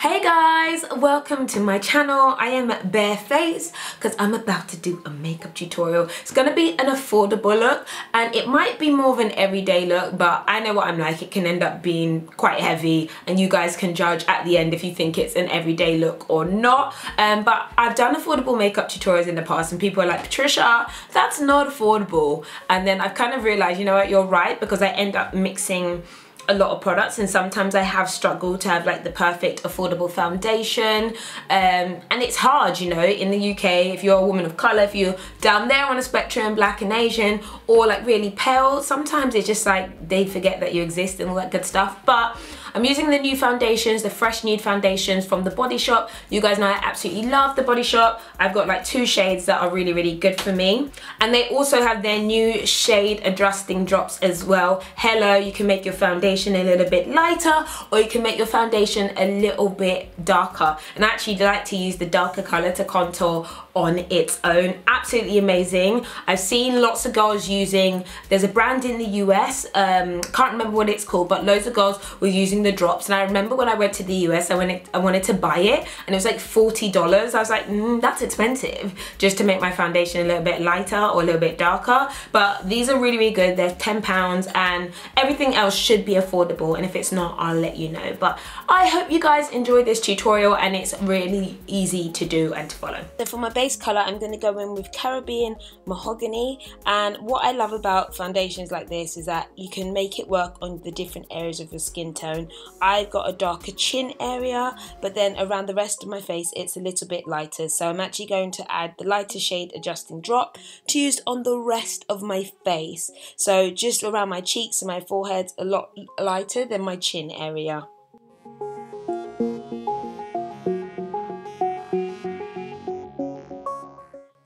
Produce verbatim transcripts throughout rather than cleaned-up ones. Hey guys, welcome to my channel. I am barefaced because I'm about to do a makeup tutorial. It's going to be an affordable look and it might be more of an everyday look, but I know what I'm like. It can end up being quite heavy and you guys can judge at the end if you think it's an everyday look or not. Um, but I've done affordable makeup tutorials in the past and people are like, Patricia, that's not affordable. And then I've kind of realised, you know what, you're right, because I end up mixing a lot of products and sometimes I have struggled to have like the perfect affordable foundation, um, and it's hard, you know, in the U K if you're a woman of colour, if you're down there on a spectrum, black and Asian, or like really pale, sometimes it's just like they forget that you exist and all that good stuff. But I'm using the new foundations, the fresh nude foundations from The Body Shop. You guys know I absolutely love The Body Shop. I've got like two shades that are really, really good for me. And they also have their new shade adjusting drops as well. Hello, you can make your foundation a little bit lighter or you can make your foundation a little bit darker. And I actually like to use the darker color to contour on its own. Absolutely amazing. I've seen lots of girls using, there's a brand in the U S, um, can't remember what it's called, but loads of girls were using the drops, and I remember when I went to the U S I, went, I wanted to buy it and it was like forty dollars. I was like, mm, that's expensive just to make my foundation a little bit lighter or a little bit darker, but these are really, really good. They're ten pounds and everything else should be affordable, and if it's not I'll let you know. But I hope you guys enjoy this tutorial and it's really easy to do and to follow. So for my base colour I'm going to go in with Caribbean Mahogany, and what I love about foundations like this is that you can make it work on the different areas of your skin tone. I've got a darker chin area, but then around the rest of my face it's a little bit lighter, so I'm actually going to add the lighter shade adjusting drop to use on the rest of my face, so just around my cheeks and my forehead, a lot lighter than my chin area.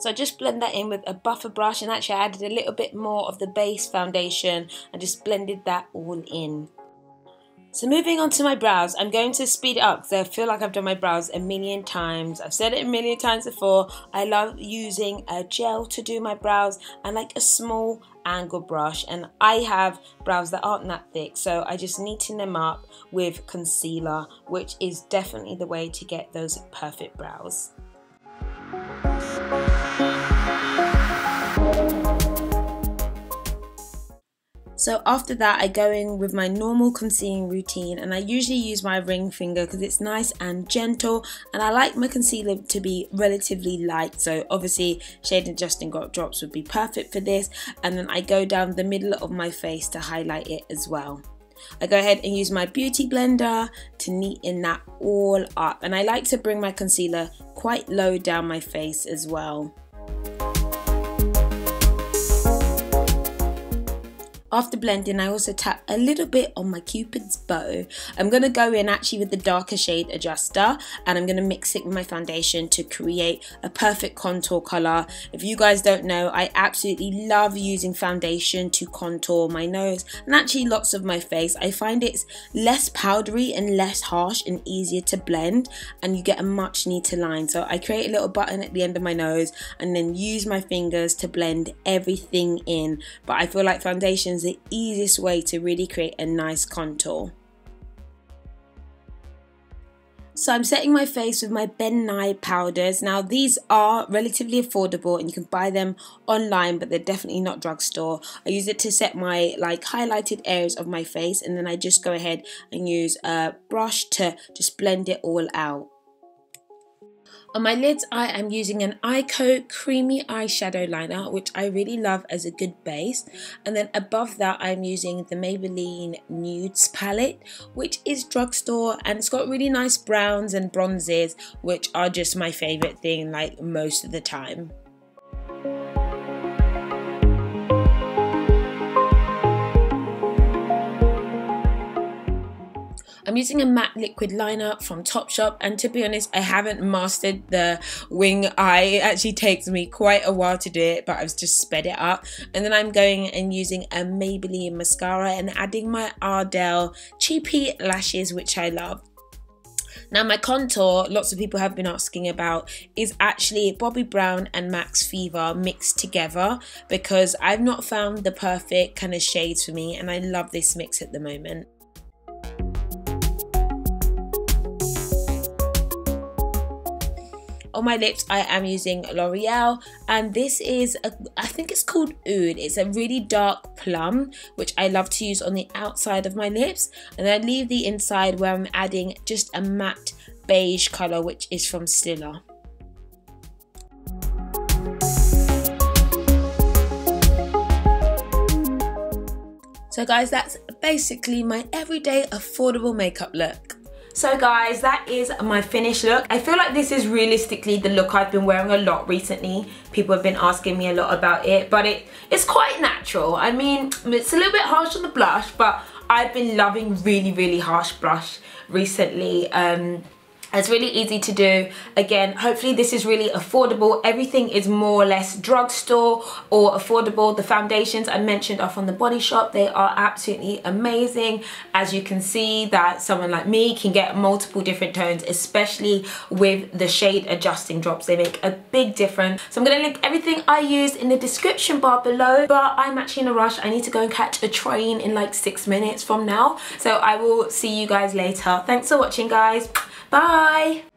So I just blend that in with a buffer brush, and actually I added a little bit more of the base foundation and just blended that all in. So moving on to my brows, I'm going to speed it up because I feel like I've done my brows a million times. I've said it a million times before. I love using a gel to do my brows and like a small angle brush, and I have brows that aren't that thick, so I just neaten them up with concealer, which is definitely the way to get those perfect brows. So after that I go in with my normal concealing routine, and I usually use my ring finger because it's nice and gentle, and I like my concealer to be relatively light, so obviously shade adjusting drops would be perfect for this. And then I go down the middle of my face to highlight it as well. I go ahead and use my beauty blender to neaten that all up, and I like to bring my concealer quite low down my face as well. After blending, I also tap a little bit on my Cupid's bow. I'm going to go in actually with the darker shade adjuster, and I'm going to mix it with my foundation to create a perfect contour colour. If you guys don't know, I absolutely love using foundation to contour my nose and actually lots of my face. I find it's less powdery and less harsh and easier to blend, and you get a much neater line. So I create a little button at the end of my nose and then use my fingers to blend everything in. But I feel like foundations the easiest way to really create a nice contour. So I'm setting my face with my Ben Nye powders. Now these are relatively affordable and you can buy them online, but they're definitely not drugstore. I use it to set my like highlighted areas of my face, and then I just go ahead and use a brush to just blend it all out. On my lids, I am using an Eye Coat creamy eyeshadow liner, which I really love as a good base. And then above that, I'm using the Maybelline Nudes palette, which is drugstore, and it's got really nice browns and bronzes, which are just my favourite thing, like most of the time. I'm using a matte liquid liner from Topshop, and to be honest I haven't mastered the wing eye. It actually takes me quite a while to do it, but I've just sped it up. And then I'm going and using a Maybelline mascara and adding my Ardell cheapy lashes, which I love. Now my contour, lots of people have been asking about, is actually Bobbi Brown and Max Fever mixed together, because I've not found the perfect kind of shades for me, and I love this mix at the moment. On my lips, I am using L'Oreal, and this is, a, I think it's called Oud. It's a really dark plum, which I love to use on the outside of my lips. And then I leave the inside where I'm adding just a matte beige colour, which is from Stila. So guys, that's basically my everyday affordable makeup look. So guys, that is my finished look. I feel like this is realistically the look I've been wearing a lot recently. People have been asking me a lot about it, but it, it's quite natural. I mean, it's a little bit harsh on the blush, but I've been loving really, really harsh blush recently. Um, It's really easy to do. Again, hopefully this is really affordable. Everything is more or less drugstore or affordable. The foundations I mentioned are from The Body Shop. They are absolutely amazing. As you can see, that someone like me can get multiple different tones, especially with the shade adjusting drops. They make a big difference. So I'm gonna link everything I used in the description bar below, but I'm actually in a rush. I need to go and catch a train in like six minutes from now. So I will see you guys later. Thanks for watching, guys. Bye. Bye.